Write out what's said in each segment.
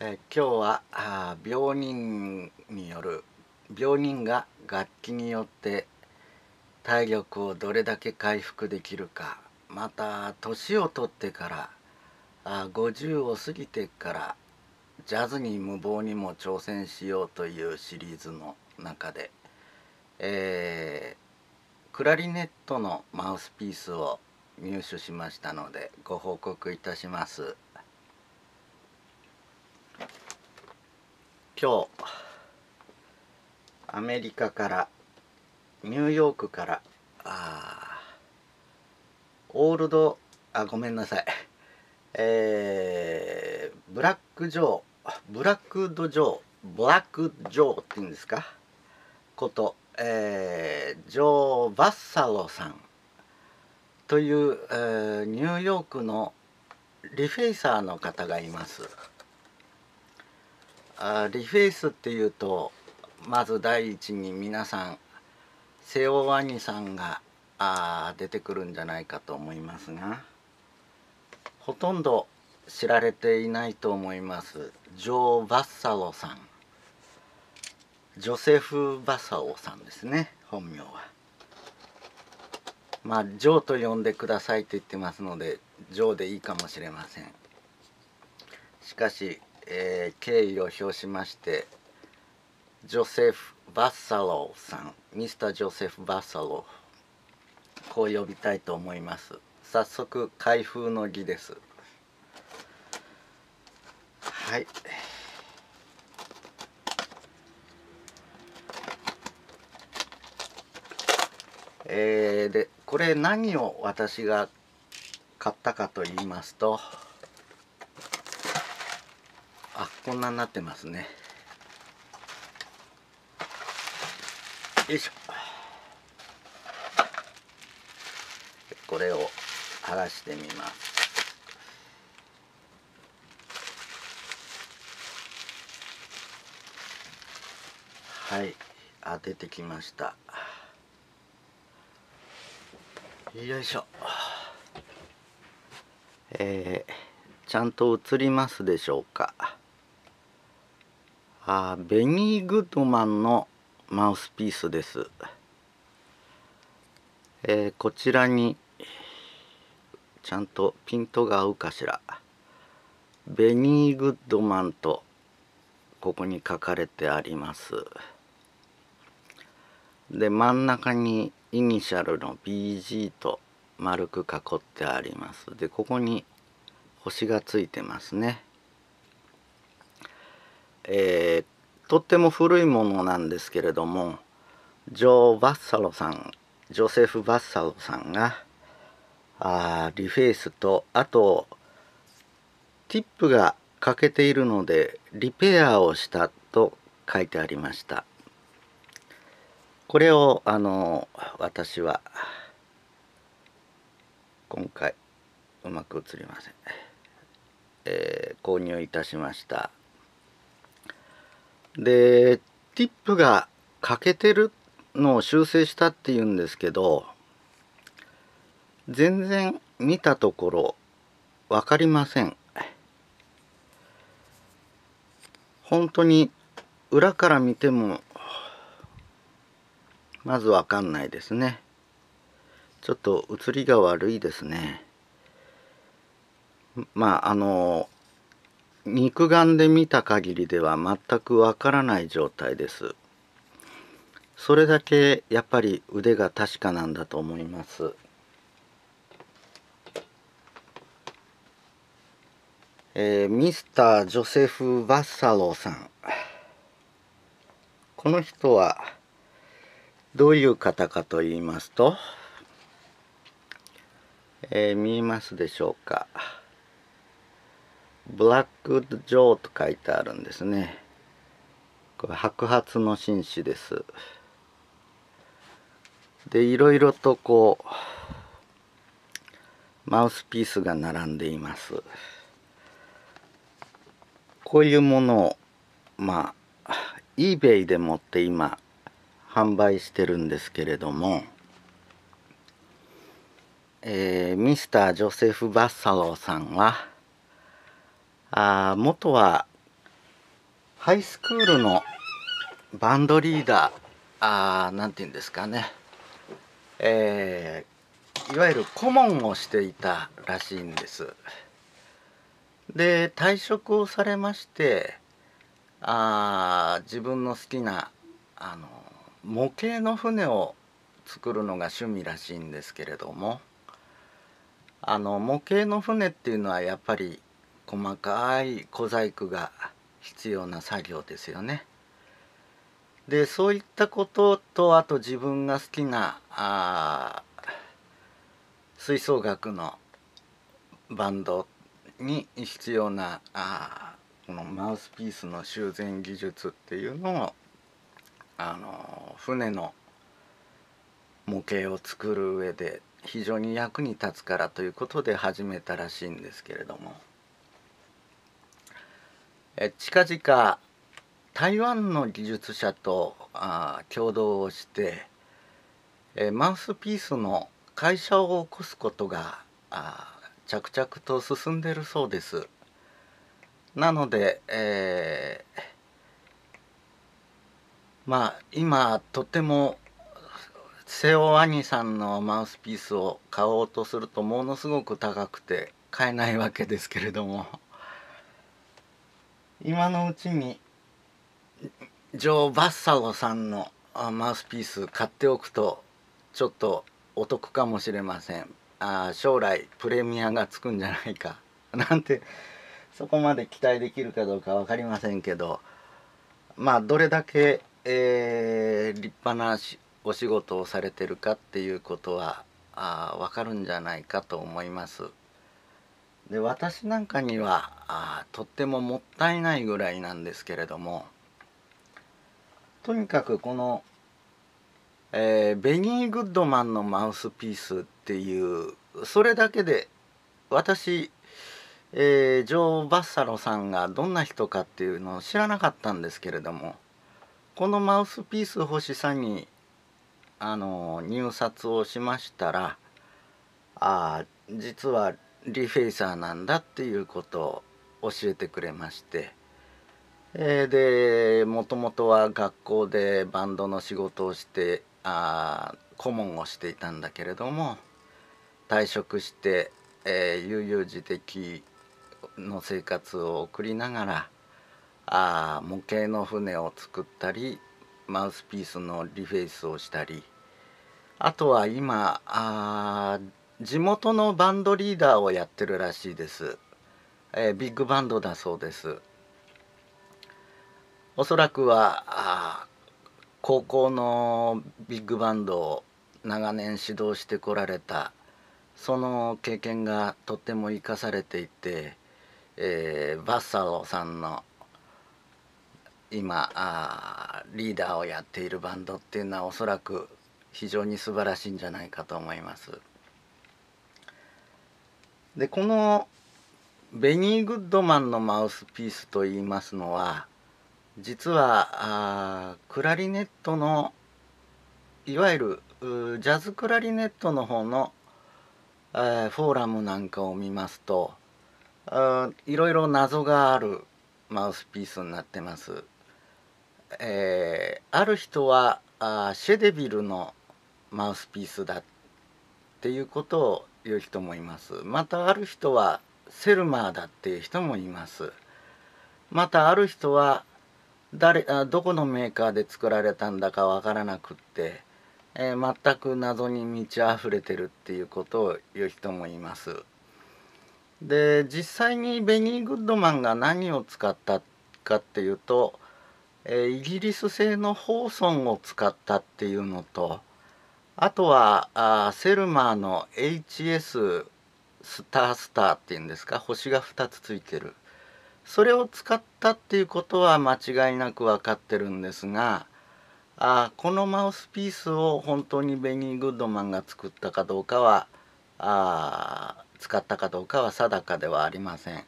今日は病人が楽器によって体力をどれだけ回復できるか、また年を取ってから50を過ぎてからジャズに無謀にも挑戦しようというシリーズの中で、クラリネットのマウスピースを入手しましたのでご報告いたします。今日アメリカからニューヨークからブラックジョーっていうんですかこと、ジョー・バッサロさんという、ニューヨークのリフェイサーの方がいます。リフェイスっていうとまず第一に皆さんセオ・アニさんが出てくるんじゃないかと思いますが、ほとんど知られていないと思いますジョー・バッサロさん、ジョセフ・バサオさんですね本名は。まあジョーと呼んでくださいと言ってますのでジョーでいいかもしれません。しかし敬意を表しましてジョセフ・バッサローさん、ミスター・ジョセフ・バッサロー、こう呼びたいと思います。早速開封の儀です。はい、でこれ何を私が買ったかと言いますと、こんなになってますね。よいしょ。これを剥がしてみます。はい、出てきました。よいしょ。ちゃんと映りますでしょうか。ベニー・グッドマンのマウスピースです。こちらにちゃんとピントが合うかしら。ベニー・グッドマンとここに書かれてあります。で真ん中にイニシャルの BG と丸く囲ってあります。でここに星がついてますね。とっても古いものなんですけれども、ジョー・バッサロさん、ジョセフ・バッサロさんがリフェイスと、あとティップが欠けているのでリペアをしたと書いてありました。これを私は今回うまく映りません、購入いたしました。でティップが欠けてるのを修正したっていうんですけど、全然見たところ分かりません。本当に裏から見てもまず分かんないですね。ちょっと写りが悪いですね。まあ肉眼で見た限りでは全くわからない状態です。それだけやっぱり腕が確かなんだと思います。ミスター・ジョセフ・バッサローさん。この人はどういう方かと言いますと、見えますでしょうか。ブラックジョーと書いてあるんですね。これ白髪の紳士です。でいろいろとこうマウスピースが並んでいます。こういうものをまあ eBay でもって今販売してるんですけれども、ミスター・ジョセフ・バッサローさんは元はハイスクールのバンドリーダー、なんていうんですかね、いわゆる顧問をしていたらしいんです。で退職をされまして、自分の好きな模型の船を作るのが趣味らしいんですけれども、模型の船っていうのはやっぱり細かい小細工が必要な作業ですよね。でそういったことと、あと自分が好きな吹奏楽のバンドに必要なこのマウスピースの修繕技術っていうのを船の模型を作る上で非常に役に立つからということで始めたらしいんですけれども、近々台湾の技術者と共同をしてマウスピースの会社を起こすことが着々と進んでいるそうです。なので、まあ今とても瀬尾兄さんのマウスピースを買おうとするとものすごく高くて買えないわけですけれども、今のうちにジョー・バッサロさんのマウスピース買っておくとちょっとお得かもしれません。将来プレミアがつくんじゃないかなんて、そこまで期待できるかどうか分かりませんけど、まあどれだけ、立派なお仕事をされてるかっていうことは分かるんじゃないかと思います。で私なんかにはとってももったいないぐらいなんですけれども、とにかくこの、ベニー・グッドマンのマウスピースっていう、それだけで私、ジョー・バッサロさんがどんな人かっていうのを知らなかったんですけれども、このマウスピース欲しさに入札をしましたら、実はリフェイサーなんだっていうことを教えてくれまして、でもともとは学校でバンドの仕事をして顧問をしていたんだけれども、退職して、悠々自適の生活を送りながら模型の船を作ったりマウスピースのリフェイスをしたり、あとは今地元のバンドリーダーをやってるらしいです、ビッグバンドだそうです。おそらくは高校のビッグバンドを長年指導してこられたその経験がとっても生かされていて、バッサロさんの今リーダーをやっているバンドっていうのはおそらく非常に素晴らしいんじゃないかと思います。でこのベニー・グッドマンのマウスピースといいますのは、実はクラリネットのいわゆるジャズクラリネットの方の、フォーラムなんかを見ますといろいろ謎があるマウスピースになってます。ある人はシェデビルのマウスピースだっていうことを言う人もいます。またある人はセルマーだっていう人もいます。またある人はどこのメーカーで作られたんだかわからなくって、全く謎に満ち溢れてるっていうことを言う人もいます。で実際にベニー・グッドマンが何を使ったかっていうと、イギリス製のホーソンを使ったっていうのと、あとはセルマーの HS スターっていうんですか、星が2つついてる、それを使ったっていうことは間違いなく分かってるんですが、このマウスピースを本当にベニー・グッドマンが作ったかどうかは使ったかどうかは定かではありません。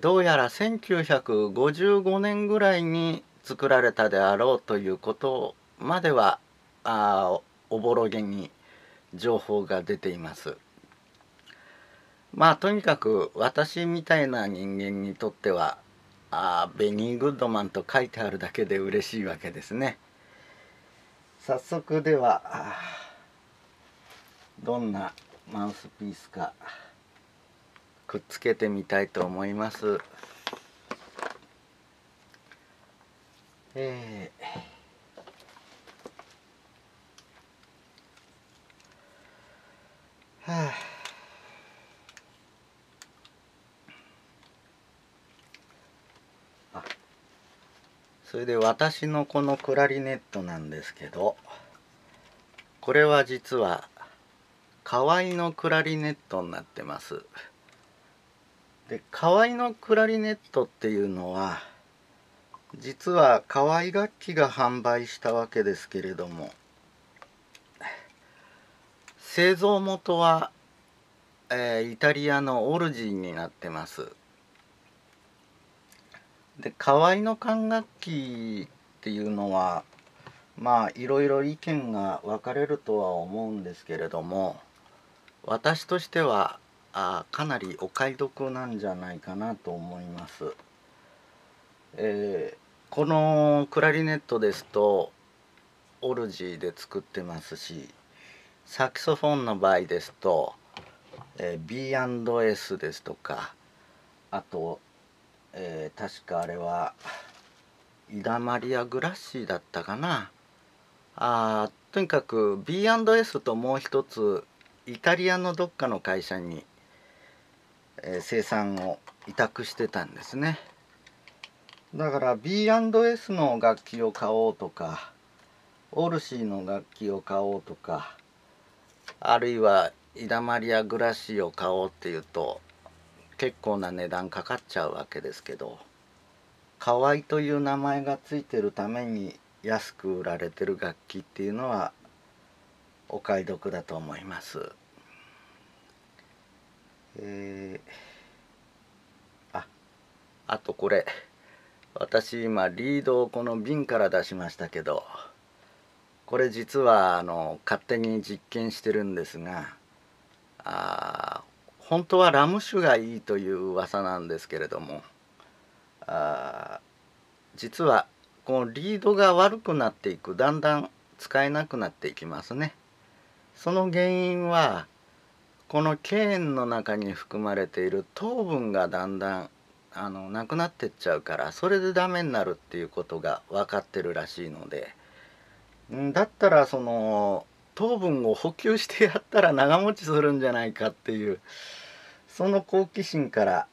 どうやら1955年ぐらいに作られたであろうということまではおぼろげに情報が出ています。まあとにかく私みたいな人間にとってはベニー・グッドマンと書いてあるだけで嬉しいわけですね。早速ではどんなマウスピースかくっつけてみたいと思います。それで私のこのクラリネットなんですけど、これは実は河合のクラリネットになってます。で、河合のクラリネットっていうのは実は河合楽器が販売したわけですけれども、製造元は、イタリアのオルジーになってます。で、河合の管楽器っていうのはまあいろいろ意見が分かれるとは思うんですけれども、私としてはかなりお買い得なんじゃないかなと思います。このクラリネットですとオルジーで作ってますし、サクソフォンの場合ですと、B&S ですとか、あと確かあれはイダマリア・グラッシーだったかな。とにかく B&S ともう一つイタリアのどっかの会社に、生産を委託してたんですね。だから B&S の楽器を買おうとか、オルシーの楽器を買おうとか、あるいはイダマリア・グラッシーを買おうっていうと結構な値段かかっちゃうわけですけど、河合という名前がついてるために安く売られてる楽器っていうのはお買い得だと思います。あとこれ私今リードをこの瓶から出しましたけど、これ実は勝手に実験してるんですが、本当はラム酒がいいという噂なんですけれども、実はこのリードが悪くなっていく、だんだん使えなくなっていきますね。その原因はこのケーンの中に含まれている糖分がだんだんなくなっていっちゃうから、それでダメになるっていうことが分かってるらしいので、だったらその糖分を補給してやったら長持ちするんじゃないかっていう、その好奇心から、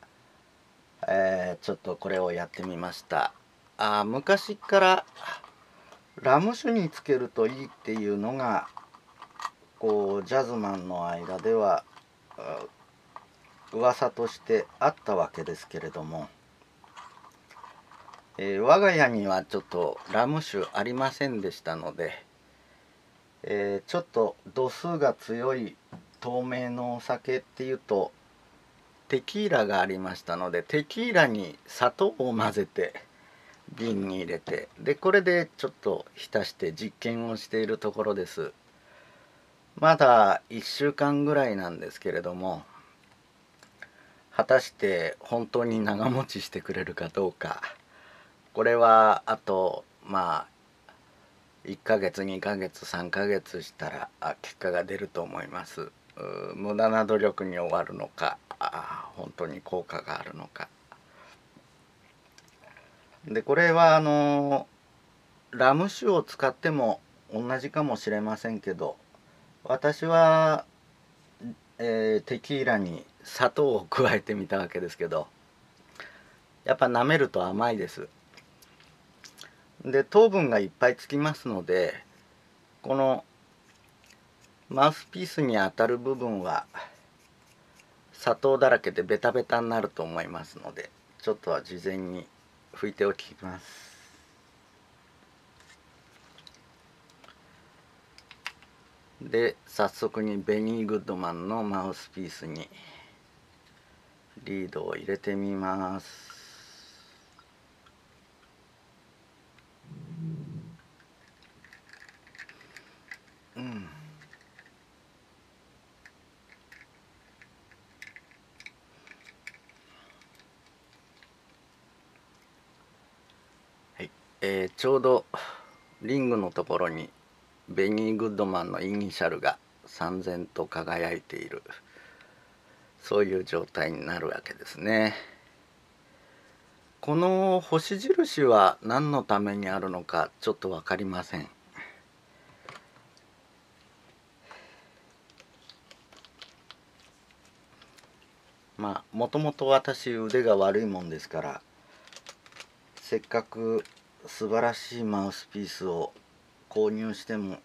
ちょっとこれをやってみました。昔からラム酒につけるといいっていうのがこうジャズマンの間では噂としてあったわけですけれども、我が家にはちょっとラム酒ありませんでしたので、ちょっと度数が強い透明のお酒っていうとテキーラがありましたので、テキーラに砂糖を混ぜて瓶に入れて、でこれでちょっと浸して実験をしているところです。まだ1週間ぐらいなんですけれども、果たして本当に長持ちしてくれるかどうか、これはあとまあ1ヶ月2ヶ月3ヶ月したら結果が出ると思います。無駄な努力に終わるのか、本当に効果があるのか。でこれはラム酒を使っても同じかもしれませんけど、私は、テキーラに砂糖を加えてみたわけですけど、やっぱ舐めると甘いです。で糖分がいっぱいつきますので、このマウスピースに当たる部分は砂糖だらけでベタベタになると思いますので、ちょっとは事前に拭いておきます。で早速にベニー・グッドマンのマウスピースにリードを入れてみます。ちょうどリングのところにベニー・グッドマンのイニシャルが燦然と輝いている、そういう状態になるわけですね。この星印は何のためにあるのかちょっと分かりません。まあもともと私腕が悪いもんですから、せっかく素晴らしいマウスピースを購入しても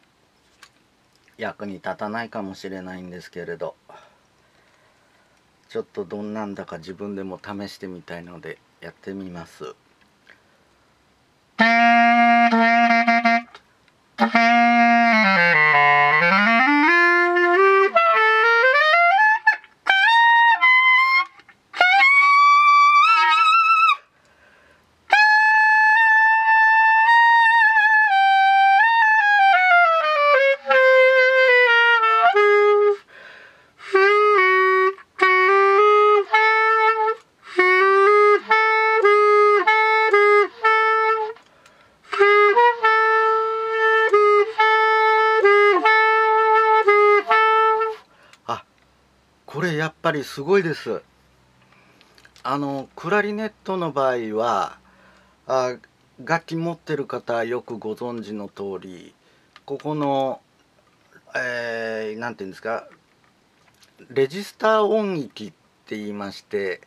役に立たないかもしれないんですけれど、ちょっとどんなんだか自分でも試してみたいのでやってみます。やっぱりすごいです。クラリネットの場合は楽器持ってる方はよくご存知の通り、ここのなんていうんですか、レジスター音域って言いまして、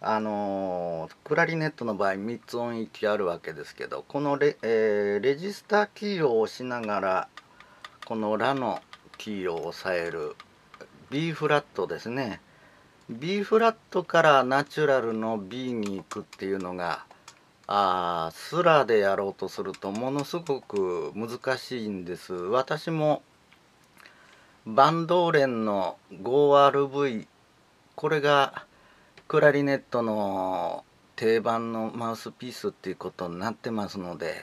クラリネットの場合3つ音域あるわけですけど、このレジスターキーを押しながらこのラのキーを押さえる。B フラットですね。B フラットからナチュラルの B に行くっていうのがスラでやろうとするとものすごく難しいんです。私もバンドーレンの 5RV、 これがクラリネットの定番のマウスピースっていうことになってますので、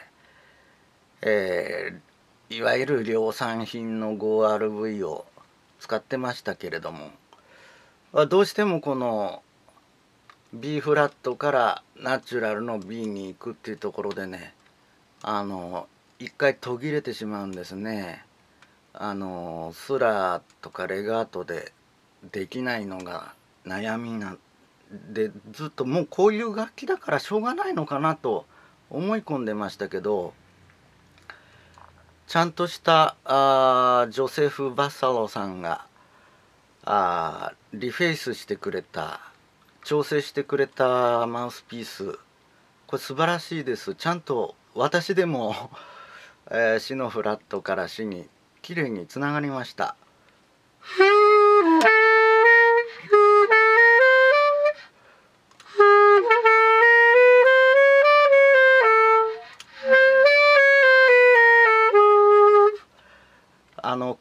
いわゆる量産品の 5RV を使ってましたけれども、どうしてもこの B フラットからナチュラルの B に行くっていうところでね、一回途切れてしまうんですね。スラとかレガートでできないのが悩みなんで、ずっともうこういう楽器だからしょうがないのかなと思い込んでましたけど、ちゃんとしたジョセフ・バッサロさんがリフェイスしてくれた、調整してくれたマウスピース、これ素晴らしいです。ちゃんと私でもCのフラットからCにきれいにつながりました。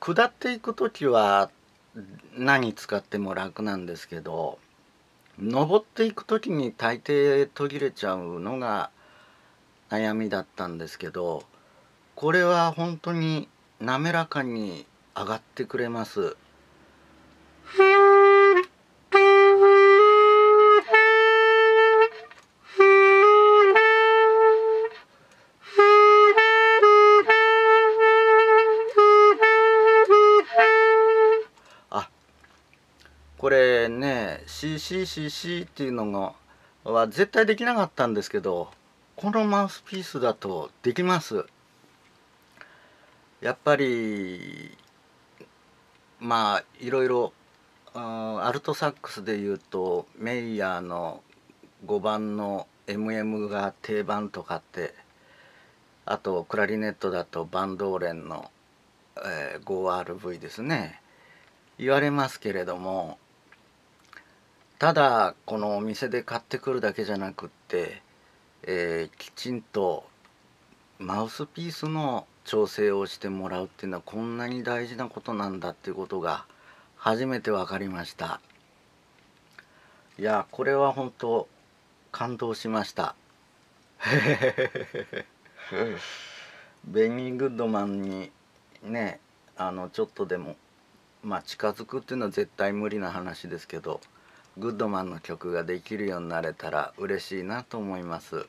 下っていく時は何使っても楽なんですけど、登っていく時に大抵途切れちゃうのが悩みだったんですけど、これは本当に滑らかに上がってくれます。これね、 CCCC っていうのは絶対できなかったんですけど、このマウスピースだとできます。やっぱりまあいろいろアルトサックスでいうとメイヤーの5番の MM が定番とかって、あとクラリネットだとバンドーレンの、5RV ですね、言われますけれども、ただこのお店で買ってくるだけじゃなくって、きちんとマウスピースの調整をしてもらうっていうのはこんなに大事なことなんだっていうことが初めて分かりました。いやこれは本当感動しました。ベニー・グッドマンにね、ちょっとでもまあ近づくっていうのは絶対無理な話ですけど、グッドマンの曲ができるようになれたら嬉しいなと思います。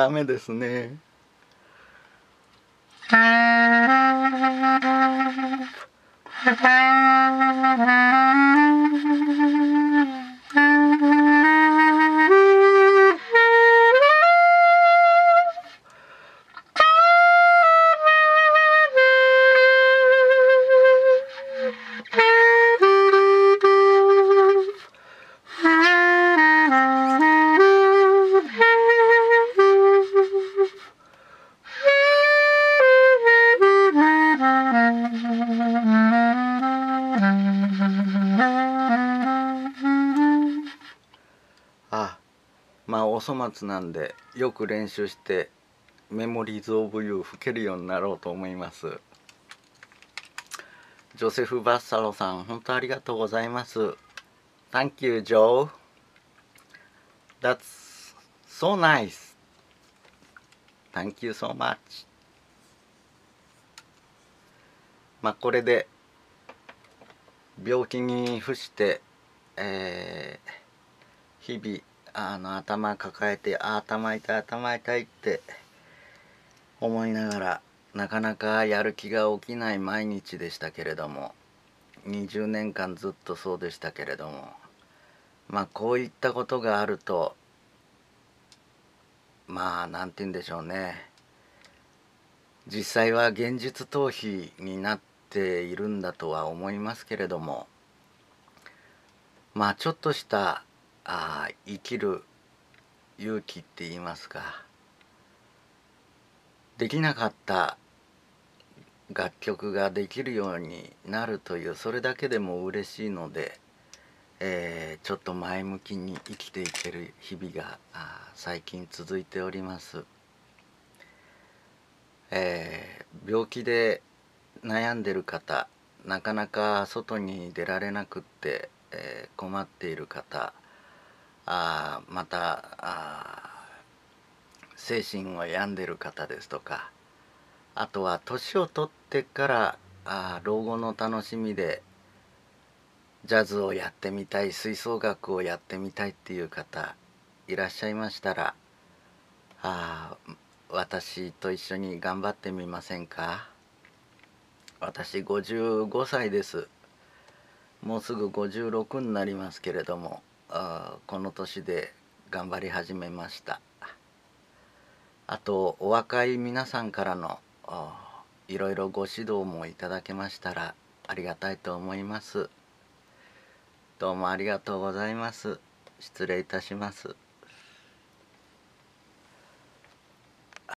ダメですね。まあお粗末なんでよく練習してメモリーズ・オブ・ユー吹けるようになろうと思います。ジョセフ・バッサロさん、本当ありがとうございます。 Thank you, Joe. That's so nice. Thank you so much. まあこれで病気に伏して、日々頭抱えて頭痛いって思いながらなかなかやる気が起きない毎日でしたけれども、20年間ずっとそうでしたけれども、まあこういったことがあるとまあ何て言うんでしょうね、実際は現実逃避になっているんだとは思いますけれども、まあちょっとした生きる勇気って言いますか、できなかった楽曲ができるようになるという、それだけでも嬉しいので、ちょっと前向きに生きていける日々が最近続いております。病気で悩んでる方、なかなか外に出られなくって、困っている方、また精神を病んでる方ですとか、あとは年を取ってから老後の楽しみでジャズをやってみたい、吹奏楽をやってみたいっていう方いらっしゃいましたら、私と一緒に頑張ってみませんか。私55歳です。もうすぐ56になりますけれども、この年で頑張り始めました。あとお若い皆さんからのいろいろご指導もいただけましたらありがたいと思います。どうもありがとうございます。失礼いたします。